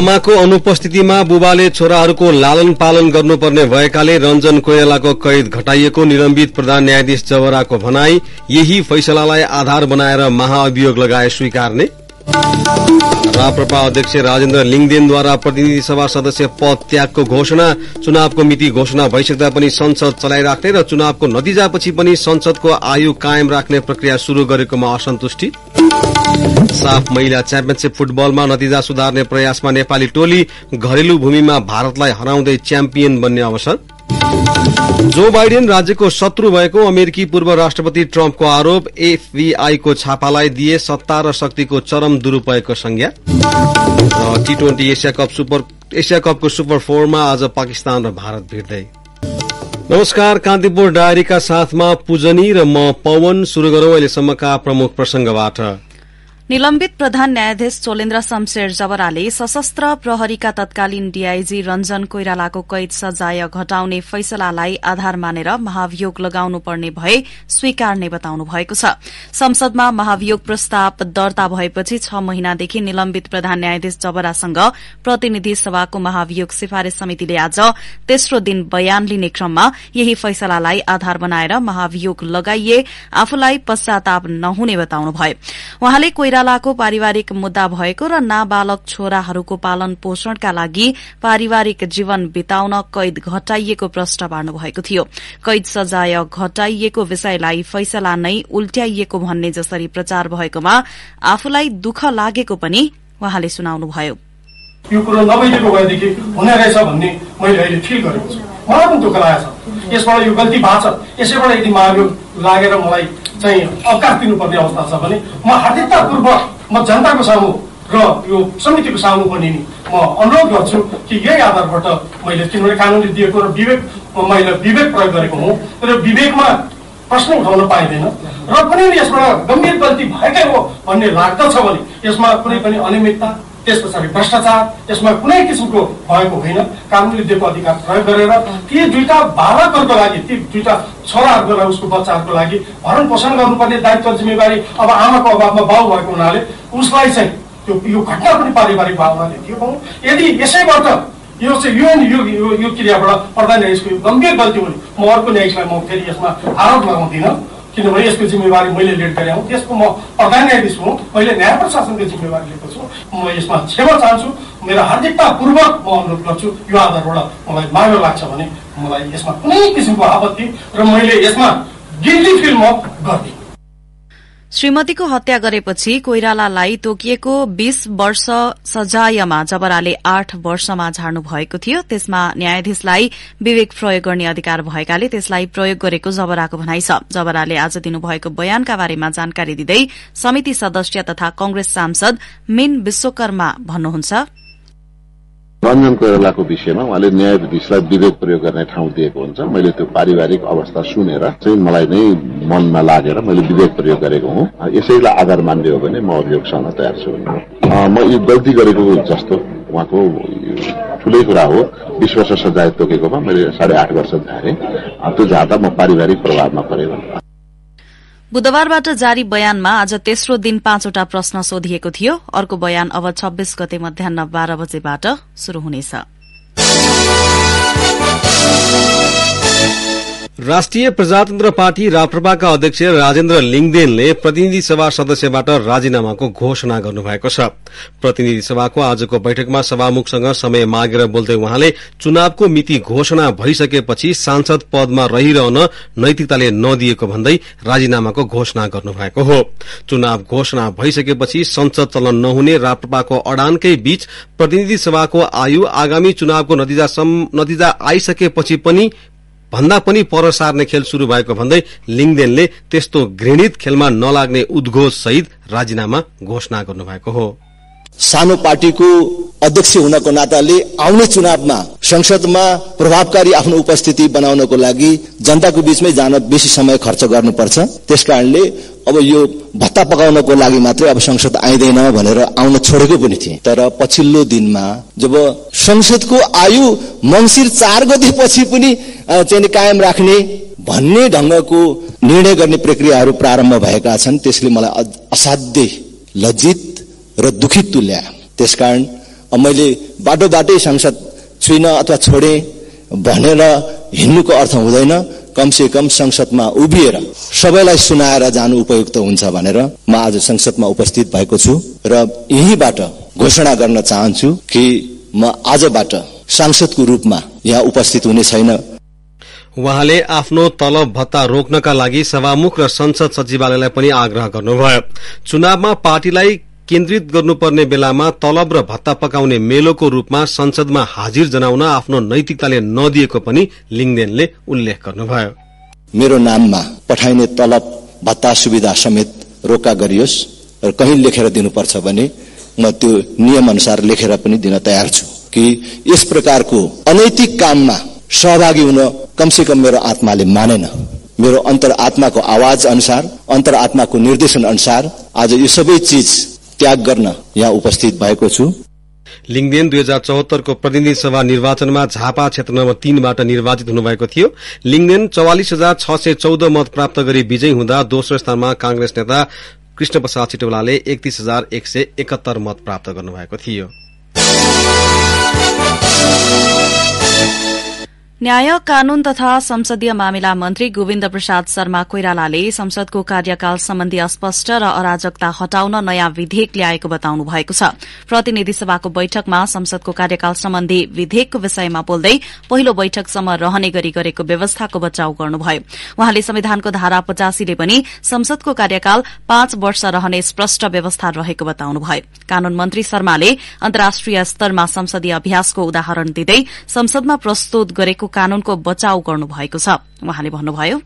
आमाको अनुपस्थितिमा बुबाले छोराहरूको लालन पालन गर्नुपर्ने भएकाले रञ्जन कोइरालाको कैद घटाइएको निलम्बित प्रधान न्यायाधीश जवराको भनाई। यही फैसलालाई आधार बनाएर महाअभियोग लगाए स्वीकार्ने। राप्रपा अध्यक्ष राजेन्द्र लिङदेनद्वारा प्रतिनिधि सभा सदस्य पद त्यागको घोषणा। चुनावको मिति घोषणा भइसक्दा पनि संसद चलाइराख्ने र चुनावको नतिजापछि पनि संसदको आयु कायम राख्ने प्रक्रिया शुरू गरेकोमा असन्तुष्टि। साफ महिला च्याम्पियनशीप फुटबलमा नतिजा सुधार्ने प्रयासमा नेपाली टोली। घरेलु भूमिमा भारतलाई हराउँदै च्याम्पियन बन्ने अवसर। जो बाइडेन राज्यको शत्रु भएको अमेरिकी पूर्व राष्ट्रपति ट्रम्पको आरोप। एफबीआई को छापालाई दिए सत्ता र शक्तिको चरम दुरूपयोगको संज्ञा। टी20 एशिया कपको सुपर फोरमा आज पाकिस्तान र भारत भिड्दै। नमस्कार, कान्तिपुर डायरीका साथमा पूजनी र म पवन। सुरु गरौं अहिलेसम्मका प्रमुख प्रसंगबाट। निलम्बित प्रधान न्यायाधीश चोलेन्द्र शमशेर जवराले सशस्त्र प्रहरीका तत्कालीन डीआईजी रञ्जन कोइरालाको कैद सजाय घटाउने फैसलालाई आधार मानेर महाभियोग लगाउनुपर्ने भए स्वीकार्ने बताउनु भएको छ। संसदमा महाभियोग प्रस्ताव दर्ता भएपछि 6 महिनादेखि निलम्बित प्रधान न्यायाधीश जवरासँग प्रतिनिधि सभाको महाभियोग सिफारिश समितिले आज तेस्रो दिन बयान लिने क्रममा यही फैसलालाई आधार बनाएर महाभियोग लगाइए आफूलाई पश्चाताप नहुने बताउनुभयो। कोइरालाको पारिवारिक मुद्दा भएको र नाबालक छोराहरूको पालन पोषणका लागि पारिवारिक जीवन बिताउन कैद घटाइएको प्रश्न पार्नु भएको थियो। कैद सजाय घटाइएको विषयलाई फैसला नै उल्ट्याइएको भन्ने जसरी प्रचार भएकोमा आफूलाई दुःख लागेको पनि उहाँले सुनाउनुभयो। यो कुरा नभएको भएदेखि हुने रहेछ भन्ने मैले अहिले फिल गरेको छु। मलाई पनि दुःख लागेछ। यसबाट यो गल्ती भएको छ। यसैबाट यदि मार्ग लागेर मलाई चाहिँ अवकाश दिनुपर्ने अवस्था छ भने म हार्दिकतापूर्वक जनताको सामु र यो समितिको सामु पनि म अनुरोध गर्छु कि यही आधारबाट मैले किनभने कानुनले दिएको र मैले विवेक प्रयोग गरेको हुँ र विवेकमा प्रश्न उठाउन पाइँदैन र कुनै पनि यसबाट गम्भीर गल्ती भएकै हो भन्ने लाग्दछ भने यसमा कुनै पनि अनियमितता, त्यस पछाडि भ्रष्टाचार यसमा कुनै किसिमको भएको होइन। कानुनले दिएको अधिकार प्रयोग गरेर ती दुईटा बालकहरूको लागि, ती दुईटा छोराहरूको र उसको बच्चाहरूको लागि भरण पोषण गर्नुपर्ने दायित्व जिम्मेवारी अब आमाको अभावमा बाउ भएको हुनाले उसलाई चाहिँ यो घटना पनि पारिवारिक भावनाले थियो। यदि यसैबाट यो क्रियाबाट प्रधान न्यायाधीशको गम्भीर गल्ती हुने म अर्को न्यायाधीशलाई म फेरि यसमा आरोप लगाउँदिनँ किनभने यसको जिम्मेवारी मैले लिएर गएर आउँ। त्यसको म प्रधान न्यायाधीश हुँ। मैले न्याय प्रशासनको जिम्मेवारी लिएको छु। म यसमा क्षमा चाहन्छु। मेरो हार्दिकतापूर्वक म अनुरोध गर्छु। यो आधारबाट मलाई माया लाग्छ भने मलाई यसमा कुनै किसिमको आपत्ति र मैले यसमा गिल्टी फिल म गर्दिनँ। श्रीमतीको हत्या गरेपछि कोइरालालाई तोकिएको 20 वर्ष सजायमा जबराले 8 वर्षमा झार्नु भएको थियो। त्यसमा न्यायाधीशलाई विवेक प्रयोग गर्ने अधिकार भएकाले त्यसलाई प्रयोग गरेको जबराको भनाइ छ। जबराले आज दिनुभएको बयानका बारेमा जानकारी दिँदै समिति सदस्य तथा कंग्रेस सांसद मिन विश्वकर्मा भन्नुहुन्छ। रञ्जन कोइरालाको विषयमा उहाँले न्यायाधीशलाई विवेक प्रयोग गर्ने ठाउँ दिएको हुन्छ। मैले त्यो पारिवारिक अवस्था सुनेर चाहिँ मलाई नै मनमा लागेर मैले विवेक प्रयोग गरेको हुँ। यसैलाई आधार मान्ने हो भने म अभियोग सहन तयार छु। म यो गल्ती गरेको जस्तो उहाँको ठुलै कुरा हो। 20 वर्ष सजाय तोकेकोमा मैले 8.5 वर्ष झारेँ। त्यो झार्दा म पारिवारिक प्रभावमा परेको। बुधबारबाट जारी बयानमा आज तेस्रो दिन 5 वटा प्रश्न सोधिएको थियो। अर्को बयान अब 26 गते मध्याह्न 12 बजेबाट शुरू हुनेछ। राष्ट्रिय प्रजातन्त्र पार्टी राप्रपाका अध्यक्ष राजेन्द्र लिङदेनले प्रतिनिधि सभा सदस्यबाट राजीनामाको घोषणा गर्नुभएको छ। प्रतिनिधि सभाको आजको बैठकमा सभामुखसँग समय मागेर बोल्दै उहाँले चुनावको मिति घोषणा भइसकेपछि सांसद पदमा रहिरहन नैतिकताले नदिएको भन्दै राजीनामाको घोषणा गर्नुभएको हो। चुनाव घोषणा भइसकेपछि संसद चलन नहुने राप्रपाको अडानकै बीच प्रतिनिधि सभाको आयु आगामी चुनावको नतिजा आइसकेपछि पनि भन्दा पनि पर सार्ने खेल शुरू भएको भन्दै लिङदेनले त्यस्तो घृणित खेलमा नलाग्ने उद्घोष सहित राजीनामा घोषणा गर्नुभएको हो। सानो पार्टीको अध्यक्ष हुनको नाताले आउने चुनावमा संसदमा प्रभावकारी आफ्नो उपस्थिति बनाउनको लागि जनताको बीचमै जान बेसी समय खर्च गर्नुपर्छ। त्यसकारणले अब यो भत्ता पकाउनको लागि मात्रै अब संसद आइदैन भनेर आउन छोडेको पनि थिए। तर पछिल्लो दिनमा जब संसदको आयु मंसिर 4 गतेपछि पनि चाहिँ कायम राख्ने भन्ने ढंगको निर्णय गर्ने प्रक्रियाहरू प्रारम्भ भएका छन्। त्यसले मलाई असाध्यै लज्जित र दुखित तुल्यायो। त्यसकारण मैले बाटोबाटै संसद छुइनँ अथवा छोडेँ भनेर हिन्नुको अर्थ हुँदैन। कमसेकम संसदमा उभिएर सबैलाई सुनाएर जानु उपयुक्त हुन्छ भनेर म आज संसदमा उपस्थित भएको छु र यहीबाट घोषणा गर्न चाहन्छु कि म आजबाट सांसदको रूपमा यहाँ उपस्थित हुने छैन। उहाँले आफ्नो तलब भत्ता रोक्नका लागि सभामुख र संसद सचिवालयलाई पनि आग्रह गर्नुभयो। चुनावमा पार्टीलाई केन्द्रित गर्नुपर्ने बेलामा तलब र भत्ता पकाउने मेलोको रूपमा संसदमा हाजिर जनाउन आफ्नो नैतिकताले नदिएको पनि लिङ्गदेनले उल्लेख गर्नुभयो। मेरो नाममा पठाइने तलब भत्ता सुविधा समेत रोक्का गरियोस् र कहीँ लेखेर दिनुपर्छ भने म त्यो नियम अनुसार लेखेर पनि दिन तयार छु कि यस प्रकारको अनैतिक काममा सहभागी हुन कमसेकम मेरो आत्माले मानेन। मेरो अन्तरात्माको आवाज अनुसार, अन्तरात्माको निर्देशन अनुसार आज यो सबै चीज त्याग गर्न यहाँ उपस्थित भएको छु। लिङ्गदेन 2074 को प्रतिनिधि सभा निर्वाचनमा झापा क्षेत्र नम्बर 3बाट निर्वाचित हुनुभएको थियो। लिङ्गदेन 44,614 मत प्राप्त गरी विजयी हुँदा दोस्रो स्थानमा कांग्रेस नेता कृष्ण प्रसाद सिटौलाले 31,171 मत प्राप्त गर्नुभएको थियो। न्याय कानून तथा संसदीय मामिला मन्त्री गोविन्द प्रसाद शर्मा कोइरालाले संसदको कार्यकाल सम्बन्धी अस्पष्ट र अराजकता हटाउन नयाँ विधेयक ल्याएको बताउनु भएको छ। प्रतिनिधि सभाको बैठकमा संसदको कार्यकाल सम्बन्धी विधेयकको विषयमा बोल्दै पहिलो बैठकसम्म रहने गरी गरेको व्यवस्थाको बचाउ गर्नुभयो। उहाँले संविधानको धारा 85ले पनि संसदको कार्यकाल 5 वर्ष रहने स्पष्ट व्यवस्था रहेको बताउनुभयो। कानून मन्त्री शर्माले अन्तर्राष्ट्रिय स्तरमा संसदीय अभ्यासको उदाहरण दिँदै संसदमा प्रस्तुत गरेको कानूनको बचाउ गर्नु भएको छ। उहाँले भन्नुभयो,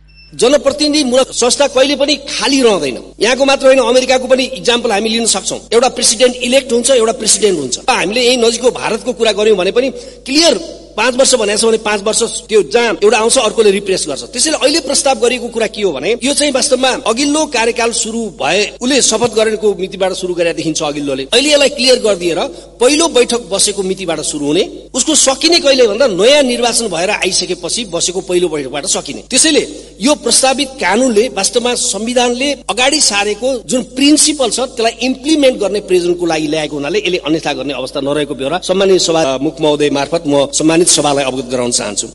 जनप्रतिनिधि मूलक संस्था कहिले पनि खाली रहँदैन। यहाँको मात्र होइन, अमेरिकाको पनि इक्जाम्पल हामी लिन सक्छौं। एउटा प्रेसिडेन्ट इलेक्ट हुन्छ, एउटा प्रेसिडेन्ट हुन्छ। हामीले यही नजिकको भारतको कुरा गर्यौं भने पनि क्लियर 5 वर्ष भनेको छ भने 5 वर्ष त्यो जाम एउटा आउँछ, अर्कोले रिप्लेस गर्छ। त्यसैले अहिले प्रस्ताव गरिएको कुरा के हो भने यो चाहिँ वास्तवमा अघिल्लो कार्यकाल सुरु भए उले शपथ गरेको मितिबाट सुरु गरेर देखिन्छ। अघिल्लोले अहिले यसलाई क्लियर गरिदिएर पहिलो बैठक बसेको मितिबाट सुरु हुने, उसको सकिने कहिले भन्दा नयाँ निर्वाचन भएर आइसकेपछि बसेको पहिलो बैठकबाट सकिने। त्यसैले यो प्रस्तावित कानूनले वास्तवमा संविधानले अगाडि सारेको जुन प्रिन्सिपल छ त्यसलाई इम्प्लिमेन्ट गर्ने प्रयोजनको लागि ल्याएको हुनाले यसले अन्यथा गर्ने अवस्था नरहेको बेहोरा सम्माननीय सभामुख महोदय मार्फत म सभालाई अवगत गराउन चाहन्छु।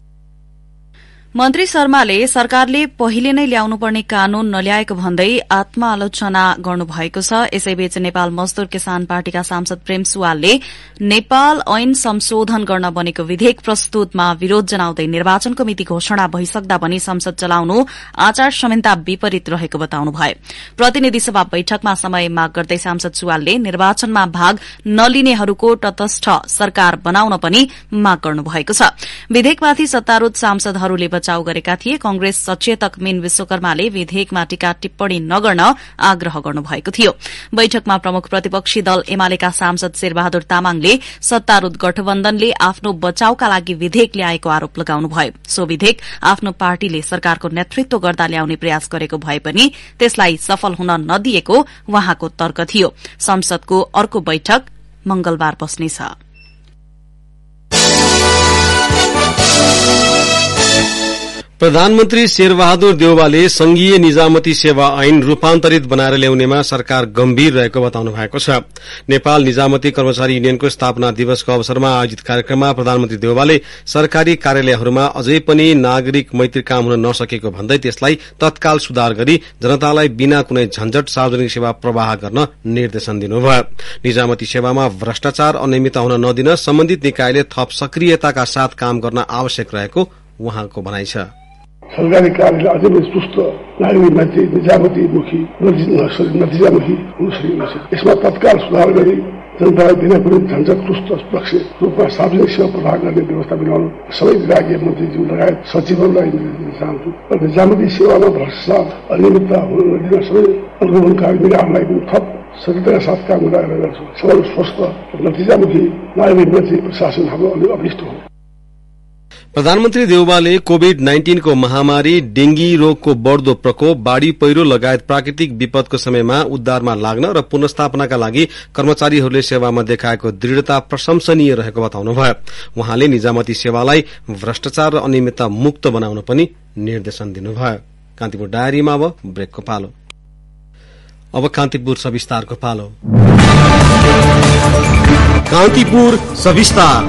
मन्त्री शर्माले सरकारले पहिले नै ल्याउनुपर्ने कानून नल्याएको भन्दै आत्मालोचना गर्नुभएको छ। यसैबीच नेपाल मजदूर किसान पार्टीका सांसद प्रेम सुवालले नेपाल ऐन संशोधन गर्न बनेको विधेयक प्रस्तुतमा विरोध जनाउँदै निर्वाचनको मिति घोषणा भइसक्दा पनि संसद चलाउनु आचार संहिता विपरीत रहेको बताउनुभयो। प्रतिनिधि सभा बैठकमा समय माग गर्दै सांसद सुवालले निर्वाचनमा भाग नलिनेहरूको तटस्थ सरकार बनाउन पनि माग गर्नुभएको छ। विधेयकमाथि सत्तारूढ सांसदहरूले बचाउ गरेका थिए। कंग्रेस सचेतक मीन विश्वकर्माले विधेयकमा टीका टिप्पणी नगर्न आग्रह गर्नुभएको थियो। बैठकमा प्रमुख प्रतिपक्षी दल एमालेका सांसद शेरबहादुर तामाङले सत्तारूढ गठबन्धनले आफ्नो बचाउका लागि विधेयक ल्याएको आरोप लगाउनुभयो। सो विधेयक आफ्नो पार्टीले सरकारको नेतृत्व गर्दा ल्याउने प्रयास गरेको भए पनि त्यसलाई सफल हुन नदिएको उहाँको तर्क थियो। संसदको अर्को बैठक मंगलबार बस्नेछ। प्रधानमन्त्री शेरबहादुर देउवाले संघीय निजामती सेवा ऐन रूपान्तरित बनाएर ल्याउनेमा सरकार गम्भीर रहेको बताउनु भएको छ। नेपाल निजामती कर्मचारी युनियनको स्थापना दिवसको अवसरमा आयोजित कार्यक्रममा प्रधानमन्त्री देउवाले सरकारी कार्यालयहरूमा अझै पनि नागरिक मैत्री काम हुन नसकेको भन्दै त्यसलाई तत्काल सुधार गरी जनतालाई बिना कुनै झन्झट सार्वजनिक सेवा प्रवाह गर्न निर्देशन दिनुभयो। निजामती सेवामा भ्रष्टाचार अनियमितता हुन नदिन सम्बन्धित निकायले थप सक्रियताका साथ काम गर्न आवश्यक रहेको उहाँको भनाइ छ। सरकारी कार्यालय अझै पनि सुस्त, नागरिक मान्छे निजामतीमुखी नतिजामुखी हुन सकेको छ। यसमा तत्काल सुधार गरी जनतालाई बिना कुनै झन्झट सुस्त पक्ष रूपमा सार्वजनिक सेवा प्रदान गर्ने व्यवस्था मिलाउनु सबै विभागीय मन्त्रीज्यू लगायत सचिवहरूलाई निर्देशन चाहन्छु र निजामती सेवामा भ्रष्टाचार अनियमितता हुन नदिन सबै अनुगमनकारी निकायहरूलाई पनि थप सचेतनाका साथ काम गराएर सबैले स्वस्थ नतिजामुखी नागरिक मान्छे प्रशासन हाम्रो अलि अभिष्ट हो। प्रधानमन्त्री देउवाले कोविड-19 को महामारी, डेंगी रोगको बढ्दो प्रकोप, बाढ़ी पहिरो लगायत प्राकृतिक विपदको समयमा उद्धारमा लाग्न र पुनर्स्थापनाका लागि कर्मचारीहरूले सेवामा देखाएको दृढ़ता प्रशंसनीय रहेको बताउनुभयो। उहाँले निजामती सेवालाई भ्रष्टाचार र अनियमितता मुक्त बनाउन पनि निर्देशन दिनुभयो। कान्तिपुर डायरीमा अब ब्रेकको पालो। अब कान्तिपुर सविस्तारको पालो। कान्तिपुर सविस्तार।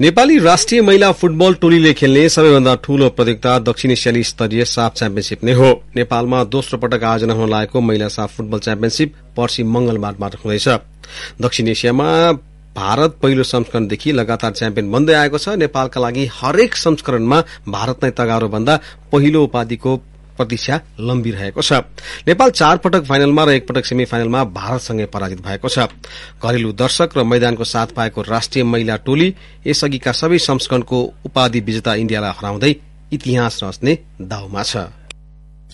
नेपाली राष्ट्रिय महिला फुटबल टोलीले खेल्ने सबैभन्दा ठूलो प्रतियोगिता दक्षिण एसियाली स्तरीय साफ च्याम्पियनशीप नै हो। नेपालमा दोस्रो पटक आयोजना हुन लागेको महिला साफ फुटबल च्याम्पियनशीप पर्सी मंगलबारबाट हुँदैछ। दक्षिण एसियामा भारत पहिलो संस्करणदेखि लगातार च्याम्पियन बन्दै आएको छ। नेपालका लागि हरेक संस्करणमा भारत नै तगारो भन्दा पहिलो उपाधिको प्रतीक्षा लम्बिरहेको छ। नेपाल 4 पटक फाइनलमा र 1 पटक सेमी फाइनलमा भारतसँगै पराजित भएको छ। घरेलु दर्शक र मैदानको साथ पाएको राष्ट्रिय महिला टोली यसअघिका सबै संस्करणको उपाधि विजेता इन्डियालाई हराउँदै इतिहास रच्ने दाउमा छ।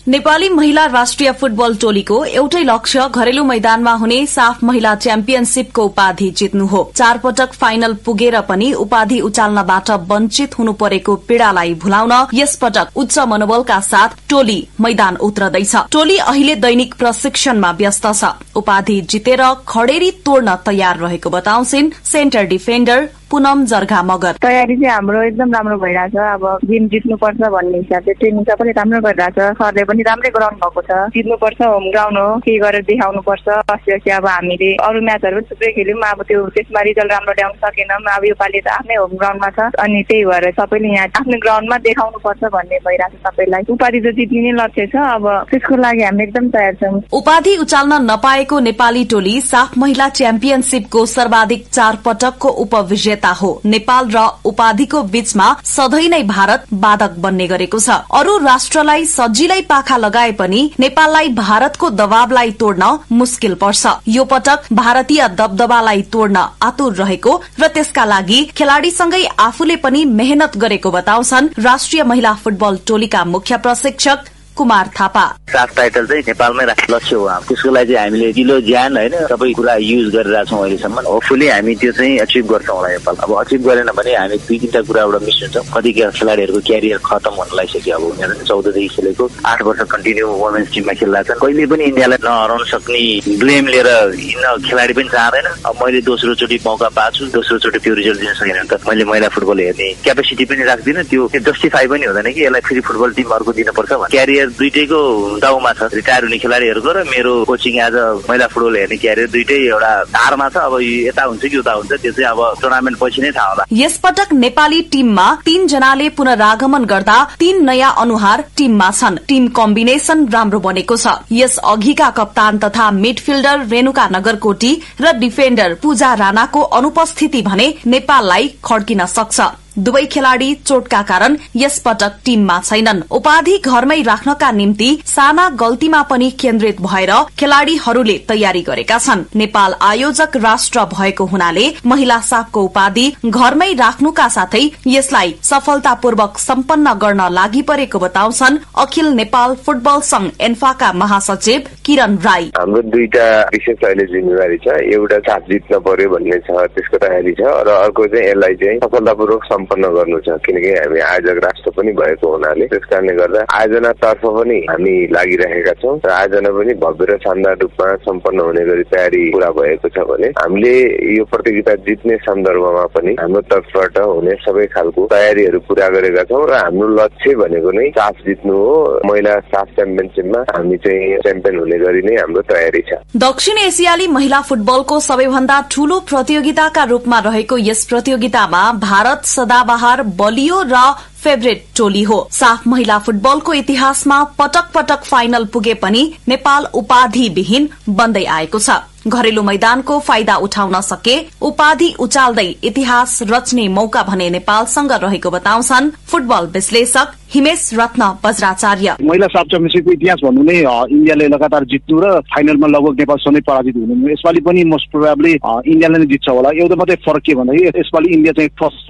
नेपाली महिला राष्ट्रिय फुटबल टोलीको एउटै लक्ष्य घरेलु मैदानमा हुने साफ महिला च्याम्पियनशीपको उपाधि जित्नु हो। 4 पटक फाइनल पुगेर पनि उपाधि उचाल्नबाट वञ्चित हुनु परेको पीड़ालाई भुलाउन यस पटक उच्च मनोबलका साथ टोली मैदान उत्रदैछ। टोली अहिले दैनिक प्रशिक्षणमा व्यस्त छ। उपाधि जितेर खडेरी तोड्न तयार रहेको बताउँछिन् सेन्टर डिफेन्डर पुनम जर्घा मगर। तयारी चाहिँ हाम्रो एकदम राम्रो भइरहेछ। अब गेम जित्नुपर्छ भन्ने हिसाबले ट्रेनिङ पनि राम्रो गरिरहेछ। सरले पनि राम्रै गराउनु भएको छ। जित्नुपर्छ, होम ग्राउन्ड हो, के गरेर देखाउनुपर्छ। अस्ति अब हामीले अरू म्याचहरू पनि थुप्रै खेल्यौँ, अब त्यो त्यसमा रिजल्ट राम्रो ल्याउन सकेनौँ। अब योपालि त आफ्नै होम ग्राउन्डमा छ, अनि त्यही भएर सबैले यहाँ आफ्नो ग्राउन्डमा देखाउनुपर्छ भन्ने भइरहेछ। सबैलाई उपाधि त जित्ने नै लक्ष्य छ। अब त्यसको लागि हामी एकदम तयार छौँ। उपाधि उचाल्न नपाएको नेपाली टोली साफ महिला च्याम्पियनशीपको सर्वाधिक 4 पटकको उपविजेता हो। नेपाल र उपाधिको बीचमा सधैँ नै भारत बाधक बन्ने गरेको छ। अरू राष्ट्रलाई सजिलै पाखा लगाए पनि नेपाललाई भारतको दबावलाई तोड्न मुस्किल पर्छ। यो पटक भारतीय दबदबालाई तोड्न आतुर रहेको र त्यसका लागि खेलाड़ीसँगै आफूले पनि मेहनत गरेको बताउँछन् राष्ट्रिय महिला फुटबल टोलीका मुख्य प्रशिक्षक कुमार थापा। साफ टाइटल चाहिँ नेपालमै राख्ने लक्ष्य हो। त्यसको लागि हामीले दिलो ज्यान होइन सबै कुरा युज गरिरहेको छौँ अहिलेसम्म। होपफुली हामी त्यो चाहिँ अचिभ गर्छौँ होला नेपाल। अब अचिभ गरेन भने हामी 2-3 कुराबाट मिस हुन्छौँ। कतिका खेलाडीहरूको क्यारियर खत्तम हुन लागिसक्यो। अब उनीहरूले 14 देखि खेलेको 8 वर्ष कन्टिन्यू वुमेन्स टिममा खेल्दा छन्। कहिले पनि इन्डियालाई नहराउन सक्ने ब्लेम लिएर हिँड्न खेलाडी पनि चाहँदैन। अब मैले दोस्रोचोटि मौका पाएको छु, दोस्रोचोटि त्यो रिजल्ट दिन सकेन त मैले महिला फुटबल हेर्ने क्यापेसिटी पनि राख्दिनँ। त्यो जस्टिफाई पनि हुँदैन कि यसलाई फेरि फुटबल टिम अर्को दिनुपर्छ। क्यारियर दुईटैको दाउमा छ, रिटायर हुने खेलाडीहरूको र मेरो कोचिङ आज महिला फुटबल हेर्ने क्यारियर दुईटै एउटा धारमा छ। अब यता हुन्छ कि उता हुन्छ त्यो चाहिँ अब टुर्नामेन्ट पछि नै थाहा होला। यस पटक नेपाली टिममा 3 जनाले पुनरागमन गर्दा 3 नयाँ अनुहार टिममा छन्। टिम कम्बिनेसन राम्रो बनेको छ। यस अघिका कप्तान तथा मिडफिल्डर रेणुका नगरकोटी र डिफेन्डर पूजा राणाको अनुपस्थिति भने नेपाललाई खड्किन सक्छ। दुवै खेलाड़ी चोटका कारण यस पटक टीममा छैनन्। उपाधि घरमै राख्नका निम्ति साना गल्तीमा पनि केन्द्रित भएर खेलाड़ीहरूले तयारी गरेका छन्। नेपाल आयोजक राष्ट्र भएको हुनाले महिला साफको उपाधि घरमै राख्नुका साथै यसलाई सफलतापूर्वक सम्पन्न गर्न लागि परेको बताउँछन् अखिल नेपाल फुटबल संघ एन्फाका महासचिव किरण राई। हाम्रो दुईटा विशेष अहिले जिम्मेवारी छ। एउटा साफ जित्न पर्यो भन्ने छ, त्यसको तयारी छ, र अर्को चाहिँ यसलाई चाहिँ सफलतापूर्वक सम्पन्न गर्नु छ। किनकि हामी आयोजक राष्ट्र पनि भएको हुनाले त्यसकारणले गर्दा आयोजनातर्फ पनि हामी लागिरहेका छौँ र आयोजना पनि भव्य र शानदार रूपमा सम्पन्न हुने गरी तयारी पूरा भएको छ भने हामीले यो प्रतियोगिता जित्ने सन्दर्भमा पनि हाम्रो तर्फबाट हुने सबै खालको तयारीहरू पूरा गरेका छौँ र हाम्रो लक्ष्य भनेको नै साफ जित्नु हो। महिला साफ च्याम्पियनशीपमा हामी चाहिँ च्याम्पियन हुने गरी नै हाम्रो तयारी छ। दक्षिण एसियाली महिला फुटबलको सबैभन्दा ठूलो प्रतियोगिताका रूपमा रहेको यस प्रतियोगितामा भारत सदाबहार, बलियो र फेभरेट टोली हो। साफ महिला फुटबलको इतिहासमा पटक पटक फाइनल पुगे पनि नेपाल उपाधि विहीन बन्दै आएको छ। घरेलु मैदानको फाइदा उठाउन सके उपाधि उचाल्दै इतिहास रच्ने मौका भने नेपालसँग रहेको बताउँछन् फुटबल विश्लेषक हिमेश रत्न वज्राचार्य। महिला साफ च्याम्पियनशीपको इतिहास भन्नु नै इन्डियाले लगातार जित्नु र फाइनलमा लगभग नेपालसँगै पराजित हुनु। यसपालि पनि मोस्ट प्रोबेब्ली इन्डियाले नै जित्छ होला। एउटा मात्रै फरक के भन्दाखेरि यसपालि इन्डिया चाहिँ फर्स्ट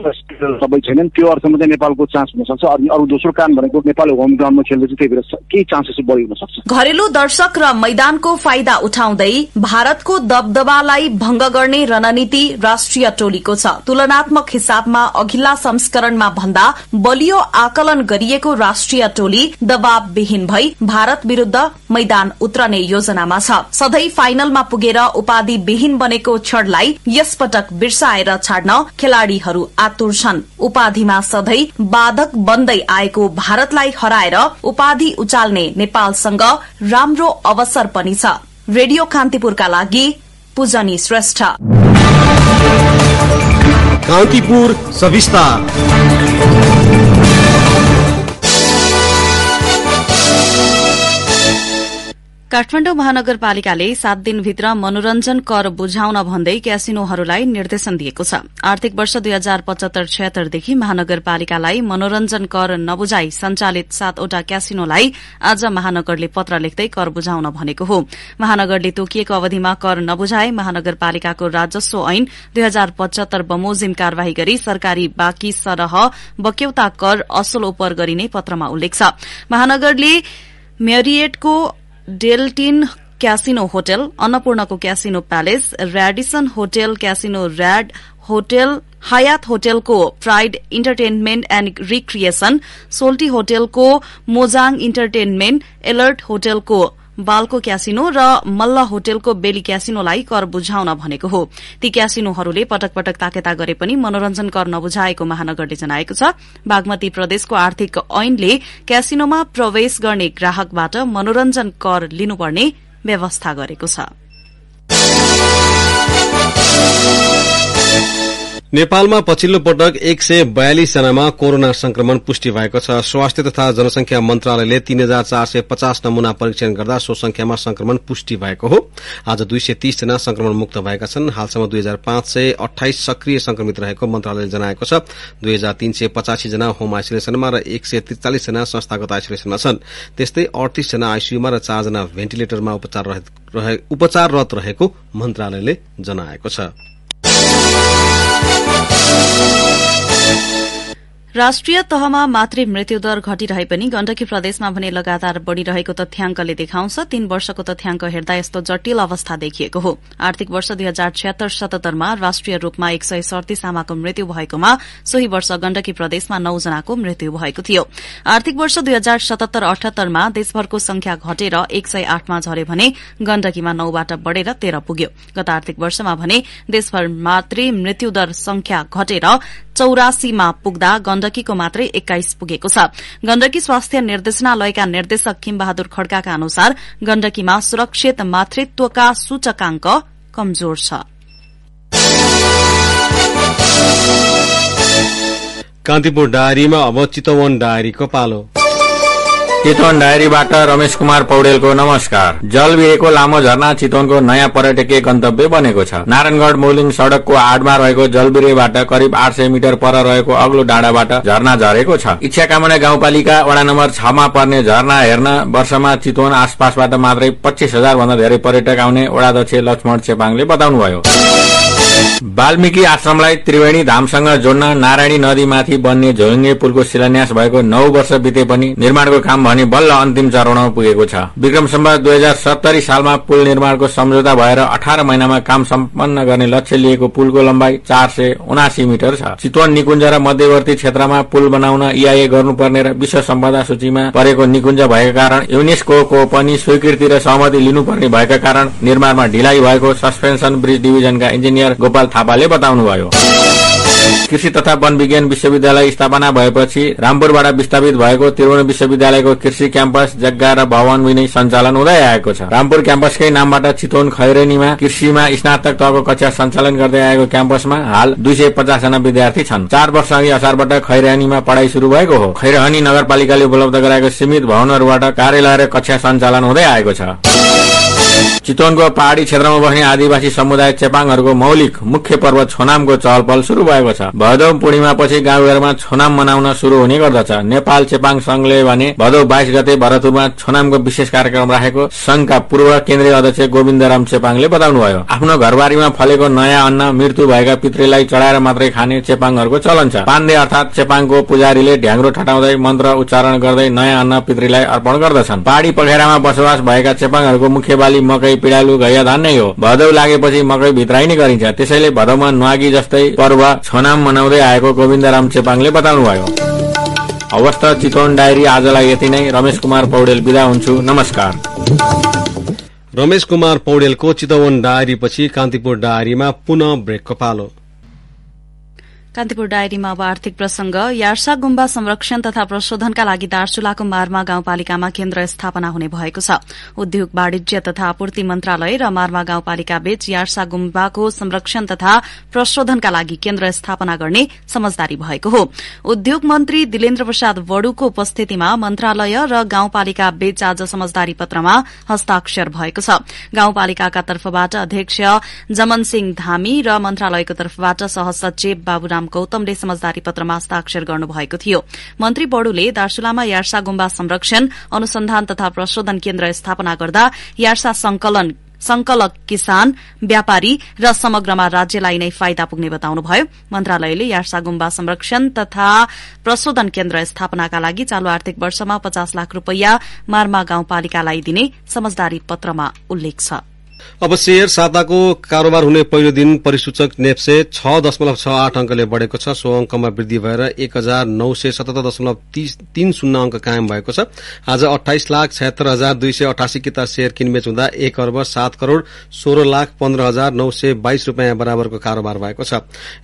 सबै छैनन्, त्यो अर्थमा चाहिँ नेपालको चान्स हुन सक्छ। अनि अरू दोस्रो कारण भनेको नेपाल होम ग्राउन्डमा खेल्दैछ, त्यही भएर केही चान्सेस बढी हुन सक्छ। घरेलु दर्शक र मैदानको फाइदा उठाउँदै भारतको दबदबालाई भंग गर्ने रणनीति राष्ट्रिय टोलीको छ। तुलनात्मक हिसाबमा अघिल्ला संस्करणमा भन्दा बलियो आकलन गरिएको राष्ट्रिय टोली दबावविहीन भई भारत विरूद्ध मैदान उत्रने योजनामा छ। सधैँ फाइनलमा पुगेर उपाधि विहीन बनेको क्षणलाई यसपटक बिर्साएर छाड्न खेलाड़ीहरू आतुर छन्। उपाधिमा सधैँ बाधक बन्दै आएको भारतलाई हराएर उपाधि उचाल्ने नेपालसँग राम्रो अवसर पनि छ। रेडियो कान्तिपुरका लागि पूजनी श्रेष्ठ। कान्तिपुर सविस्तार। काठमाडौँ महानगरपालिकाले 7 दिनभित्र मनोरञ्जन कर बुझाउन भन्दै क्यासिनोहरूलाई निर्देशन दिएको छ। आर्थिक वर्ष 2075-76 देखि महानगरपालिकालाई मनोरञ्जन कर नबुझाई सञ्चालित 7 वटा क्यासिनोलाई आज महानगरले पत्र लेख्दै कर बुझाउन भनेको हो। महानगरले तोकिएको अवधिमा कर नबुझाए महानगरपालिकाको राजस्व ऐन 2075 बमोजिम कार्यवाही गरी सरकारी बाँकी सरह बक्यौता कर असुल उपर गरिने पत्रमा उल्लेख छ। महानगरले म्यारिएटको डेल्टिन क्यासिनो होटल, अन्नपूर्णको casino palace, Radisson hotel, casino र्याड hotel, Hyatt होटलको pride entertainment and recreation, Soaltee होटलको मोजाङ इन्टरटेनमेन्ट, एलर्ट होटलको बाल्को क्यासिनो र मल्ल होटलको बेली क्यासिनोलाई कर बुझाउन भनेको हो। ती क्यासिनोहरूले पटक पटक ताकेता गरे पनि मनोरञ्जन कर नबुझाएको महानगरले जनाएको छ। बागमती प्रदेशको आर्थिक ऐनले क्यासिनोमा प्रवेश गर्ने ग्राहकबाट मनोरञ्जन कर लिनुपर्ने व्यवस्था गरेको छ। नेपालमा पछिल्लो पटक 142 जनामा कोरोना संक्रमण पुष्टि भएको छ। स्वास्थ्य तथा जनसंख्या मन्त्रालयले 3450 नमूना परीक्षण गर्दा सो संख्यामा संक्रमण पुष्टि भएको हो। आज 230 जना संक्रमण मुक्त भएका छन्। हालसम्म 2528 सक्रिय संक्रमित रहेको मन्त्रालयले जनाएको छ। 2385 जना होम आइसोलेसनमा र 143 जना संस्थागत आइसोलेसनमा छन्। त्यस्तै 38 जना आईसीयूमा र 4 जना भेन्टिलेटरमा उपचाररत रहेको मन्त्रालयले जनाएको छ। राष्ट्रिय तहमा मातृ मृत्युदर घटिरहे पनि गण्डकी प्रदेशमा भने लगातार बढ़िरहेको तथ्याङ्कले देखाउँछ। 3 वर्षको तथ्याङ्क हेर्दा यस्तो जटिल अवस्था देखिएको हो। आर्थिक वर्ष 2076-77 राष्ट्रिय रूपमा 137 आमाको मृत्यु भएकोमा सोही वर्ष गण्डकी प्रदेशमा 9 जनाको मृत्यु भएको थियो। आर्थिक वर्ष 2077-78 देशभरको संख्या घटेर 108 झर्यो भने गण्डकीमा 9बाट बढ़ेर 13 पुग्यो। गत आर्थिक वर्षमा भने देशभर मातृ मृत्युदर संख्या घटेर 84 पुग्दा गण्डकीको मात्रै 21 पुगेको छ। गण्डकी स्वास्थ्य निर्देशनालयका निर्देशक खिम बहादुर खड्काका अनुसार गण्डकीमा सुरक्षित मातृत्वका सूचकांक कमजोर छ। कान्तिपुर डायरीमा अब चितवन डायरीको पालो। चितवन डायरीबाट रमेश कुमार पौडेलको नमस्कार। जलविएको लामो झरना चितवनको नयाँ पर्यटकीय गन्तव्य बनेको छ। नारायणगढ़ मोलिङ सड़कको आड़मा रहेको जलबिरेबाट करिब 800 मिटर पर रहेको अग्लो डाँडाबाट झरना झरेको छ। इच्छाकामना गाउँपालिका वडा नम्बर 6 पर्ने झरना हेर्न वर्षमा चितवन आसपासबाट मात्रै 25,000 भन्दा धेरै पर्यटक आउने वडाध्यक्ष लक्ष्मण चेपाङले बताउनुभयो। वाल्मीकि आश्रमलाई त्रिवेणी धामसँग जोड्न नारायणी नदीमाथि बन्ने झोइङ्गे पुलको शिलान्यास भएको 9 वर्ष बिते पनि निर्माणको काम भने बल्ल अन्तिम चरणमा पुगेको छ। विक्रम सम्वत 2070 सालमा पुल निर्माणको सम्झौता भएर 18 महिनामा काम सम्पन्न गर्ने लक्ष्य लिएको पुलको लम्बाई 479 मिटर छ। चितवन निकुञ्ज र मध्यवर्ती क्षेत्रमा पुल बनाउन EIA गर्नुपर्ने र विश्व सम्पदा सूचीमा परेको निकुञ्ज भएका कारण युनेस्को पनि स्वीकृति र सहमति लिनुपर्ने भएका कारण निर्माणमा ढिलाइ भएको सस्पेन्सन ब्रिज डिभिजनका इन्जिनियर गोपाल थापाले बताउनुभयो। कृषि तथा वन विज्ञान विश्वविद्यालय स्थापना भएपछि रामपुरबाट विस्थापित भएको त्रिभुवन विश्वविद्यालयको कृषि क्याम्पस जग्गा र भवन विनय सञ्चालन हुँदै आएको छ। रामपुर क्याम्पसकै नामबाट चितवन खैरेनीमा कृषिमा स्नातक तहको कक्षा सञ्चालन गर्दै आएको क्याम्पसमा हाल 250 जना विद्यार्थी छन्। 4 वर्ष अघि असारबाट खैरानीमा पढाइ शुरू भएको हो। खैरहनी नगरपालिकाले उपलब्ध गराएको सीमित भवनहरूबाट कार्यालय र कक्षा सञ्चालन हुँदै आएको छ। चितवनको पहाड़ी क्षेत्रमा बस्ने आदिवासी समुदाय चेपाङहरूको मौलिक मुख्य पर्व छोनामको चहलपहल शुरू भएको छ। भदौ पूर्णिमा पछि गाउँघरमा छोनाम मनाउन शुरू हुने गर्दछ। नेपाल चेपाङ संघले भने भदौ 22 गते भरतपुरमा छोनामको विशेष कार्यक्रम राखेको संघका पूर्व केन्द्रीय अध्यक्ष गोविन्दराम चेपाङले बताउनुभयो। आफ्नो घरबारीमा फलेको नयाँ अन्न मृत्यु भएका पितृलाई चढाएर मात्रै खाने चेपाङहरूको चलन छ। पान्दे अर्थात चेपाङको पुजारीले ढ्याङ्ग्रो ठटाउँदै मन्त्र उच्चारण गर्दै नयाँ अन्न पितृलाई अर्पण गर्दछन्। पहाड़ी पखेरामा बसोबास भएका चेपाङहरूको मुख्य बाली मकै पिडालु घैया धान नै हो। भदौ लागेपछि मकै भित्राइने गरिन्छ। त्यसैले भदौमा न्वागी जस्तै पर्व छोनाम मनाउँदै आएको गोविन्दराम चेपाङले बताउनुभयो। अवस्था चितवन डायरी आजलाई यति नै। रमेश कुमार पौडेल बिदा हुन्छु, नमस्कार। रमेश कुमार पौडेलको चितवन डायरी पछि कान्तिपुर डायरीमा पुनः ब्रेकको पालो। कान्तिपुर डायरीमा अब आर्थिक प्रसंग। यार्सा गुम्बा संरक्षण तथा प्रशोधनका लागि दार्चुलाको मार्मा गाउँपालिकामा केन्द्र स्थापना हुने भएको छ। उद्योग वाणिज्य तथा आपूर्ति मन्त्रालय र मार्मा गाउँपालिका बीच यार्सा गुम्बाको संरक्षण तथा प्रशोधनका लागि केन्द्र स्थापना गर्ने समझदारी भएको हो। उद्योग मन्त्री दिलेन्द्र प्रसाद वड़ुको उपस्थितिमा मन्त्रालय र गाउँपालिका बीच आज समझदारी पत्रमा हस्ताक्षर भएको छ। गाउँपालिकाका तर्फबाट अध्यक्ष जमन सिंह धामी र मन्त्रालयको तर्फबाट सहसचिव बाबुराम गौतमले समझदारी पत्रमा हस्ताक्षर गर्नुभएको थियो। मन्त्री बडुले दार्चुलामा यार्सा गुम्बा संरक्षण अनुसन्धान तथा प्रशोधन केन्द्र स्थापना गर्दा यार्सा संकलक किसान व्यापारी र समग्रमा राज्यलाई नै फाइदा पुग्ने बताउनुभयो। मन्त्रालयले यार्सा गुम्बा संरक्षण तथा प्रशोधन केन्द्र स्थापनाका लागि चालू आर्थिक वर्षमा 50 लाख रूपियाँ मार्मा गाउँपालिकालाई दिने समझदारी पत्रमा उल्लेख छ। अब शेयर साताको कारोबार हुने पहिलो दिन परिसूचक नेप्से 6.68 अंकले बढ़ेको छ। सो अंकमा वृद्धि भएर 1977.30 अंक कायम भएको छ। आज 28,76,288 किता शेयर किनबेच हुँदा 1,07,16,15,922 रुपियाँ बराबरको कारोबार भएको छ।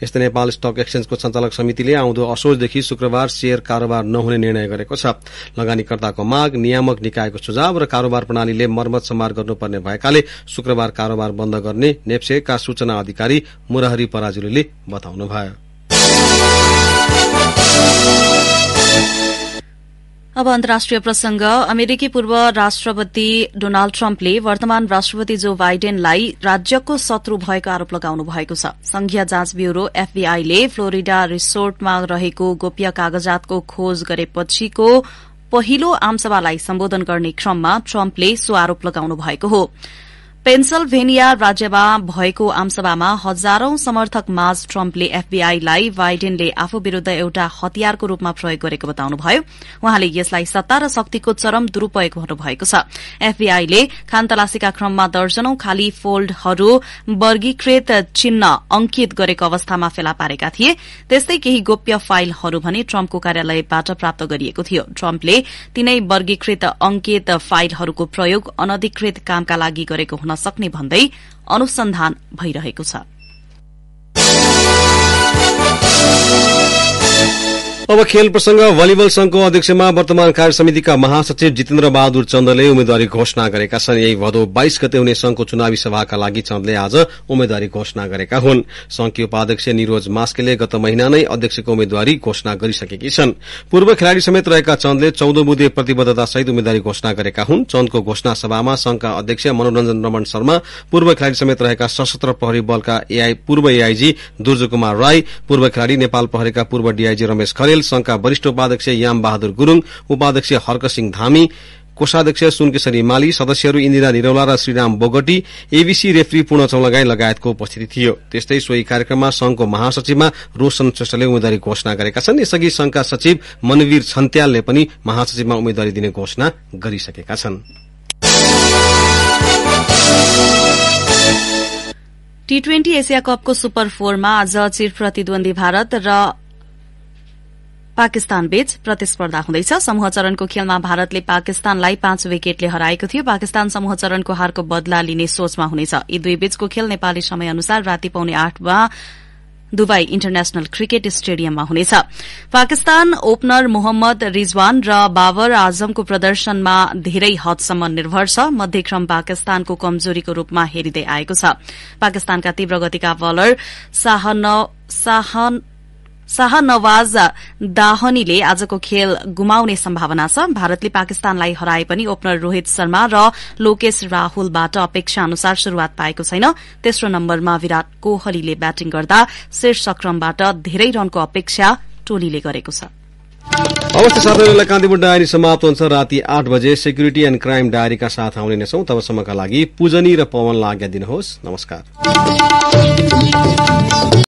यस्तै नेपाल स्टक एक्सचेन्जको सञ्चालक समितिले आउँदो असोजदेखि शुक्रबार शेयर कारोबार नहुने निर्णय गरेको छ। लगानीकर्ताको माग, नियामक निकायको सुझाव र कारोबार प्रणालीले मर्मत सम्मान गर्नुपर्ने भएकाले शुक्रबार कारोबार बन्द गर्ने नेप्सेका सूचना अधिकारी मुरहरी पराजुलीले बताउनुभयो। अब अन्तर्राष्ट्रिय प्रसंग। अमेरिकी पूर्व राष्ट्रपति डोनाल्ड ट्रम्पले वर्तमान राष्ट्रपति जो बाइडेनलाई राज्यको शत्रु भएको आरोप लगाउनु भएको छ। संघीय जाँच ब्यूरो एफबीआई ले फ्लोरिडा रिसोर्टमा रहेको गोप्य कागजातको खोज गरेपछिको पहिलो आमसभालाई सम्बोधन गर्ने क्रममा ट्रम्पले सो आरोप लगाउनु भएको हो। पेन्सिल्भेनिया राज्यमा भएको आमसभामा हजारौं समर्थक माझ ट्रम्पले एफबीआईलाई बाइडेनले आफू विरूद्ध एउटा हतियारको रूपमा प्रयोग गरेको बताउनुभयो। उहाँले यसलाई सत्ता र शक्तिको चरम दुरूपयोग भन्नुभएको छ। एफबीआईले खानतलासीका क्रममा दर्जनौं खाली फोल्डहरू वर्गीकृत चिन्ह अंकित गरेको अवस्थामा फेला पारेका थिए। त्यस्तै केही गोप्य फाइलहरू भने ट्रम्पको कार्यालयबाट प्राप्त गरिएको थियो। ट्रम्पले तीनै वर्गीकृत अंकित फाइलहरूको प्रयोग अनधिकृत कामका लागि गरेको हुन सक्ने भन्दै अनुसन्धान भइरहेको छ। अब खेल प्रसंग। भलिबल संघको अध्यक्षमा वर्तमान कार्य समितिका महासचिव जितेन्द्र बहादुर चन्दले उम्मेद्वारी घोषणा गरेका छन्। यही भदौ 22 गते हुने संघको चुनावी सभाका लागि चन्दले आज उम्मेद्वारी घोषणा गरेका हुन्। संघकी उपाध्यक्ष निरोज मास्केले गत महिना नै अध्यक्षको उम्मेद्वारी घोषणा गरिसकेकी छन्। पूर्व खेलाड़ी समेत रहेका चन्दले 14 बुँदे प्रतिबद्धता सहित उम्मेद्वारी घोषणा गरेका हुन्। चन्दको घोषणा सभामा संघका अध्यक्ष मनोरञ्जन रमण शर्मा, पूर्व खेलाड़ी समेत रहेका सशस्त्र प्रहरी बलका पूर्व एआईजी दुर्जु कुमार राई, पूर्व खेलाड़ी नेपाल प्रहरीका पूर्व डीआईजी रमेश खरेल, संघका वरिष्ठ उपाध्यक्ष याम बहादुर गुरूङ, उपाध्यक्ष हर्क सिंह धामी, कोषाध्यक्ष सुनकेशरी माली, सदस्यहरू इन्दिरा निरौला र श्रीराम बोगटी, एबीसी रेफ्री पूर्ण चौलागाई लगायतको उपस्थिति थियो। त्यस्तै सोही कार्यक्रममा संघको महासचिवमा रोशन श्रेष्ठले उम्मेद्वारी घोषणा गरेका छन्। यसअघि संघका सचिव मनवीर छन्त्यालले पनि महासचिवमा उम्मेद्वारी दिने घोषणा गरिसकेका छन्। टी20 एशिया कपको सुपर 4 मा आज चिर प्रतिद्वन्दी भारत र पाकिस्तान बीच प्रतिस्पर्धा हुँदैछ। समूह चरणको खेलमा भारतले पाकिस्तानलाई 5 विकेटले हराएको थियो। पाकिस्तान समूह चरणको हारको बदला लिने सोचमा हुनेछ। यी दुई बीचको खेल नेपाली समय अनुसार राति 7:45 दुबई इन्टरनेशनल क्रिकेट स्टेडियममा हुनेछ। पाकिस्तान ओपनर मोहम्मद रिजवान र बाबर आजमको प्रदर्शनमा धेरै हदसम्म निर्भर छ। मध्यक्रम पाकिस्तानको कमजोरीको रूपमा हेरिँदै आएको छ। पाकिस्तानका तीव्र गतिका बलर शाहनवाज दाहनीले आजको खेल गुमाउने सम्भावना छ। भारतले पाकिस्तानलाई हराए पनि ओपनर रोहित शर्मा र लोकेश राहुलबाट अपेक्षा अनुसार शुरूआत पाएको छैन। तेस्रो नम्बरमा विराट कोहलीले ब्याटिङ गर्दा शीर्ष क्रमबाट धेरै रनको अपेक्षा टोलीले गरेको छ। कान्तिपुर डायरी समाप्त हुन्छ। राति 8 बजे सेक्युरिटी एण्ड क्राइम डायरीका साथ आउने नै छौं। तबसम्मका लागि पूजनी र पवनलाई आज्ञा दिनुहोस्। नमस्कार।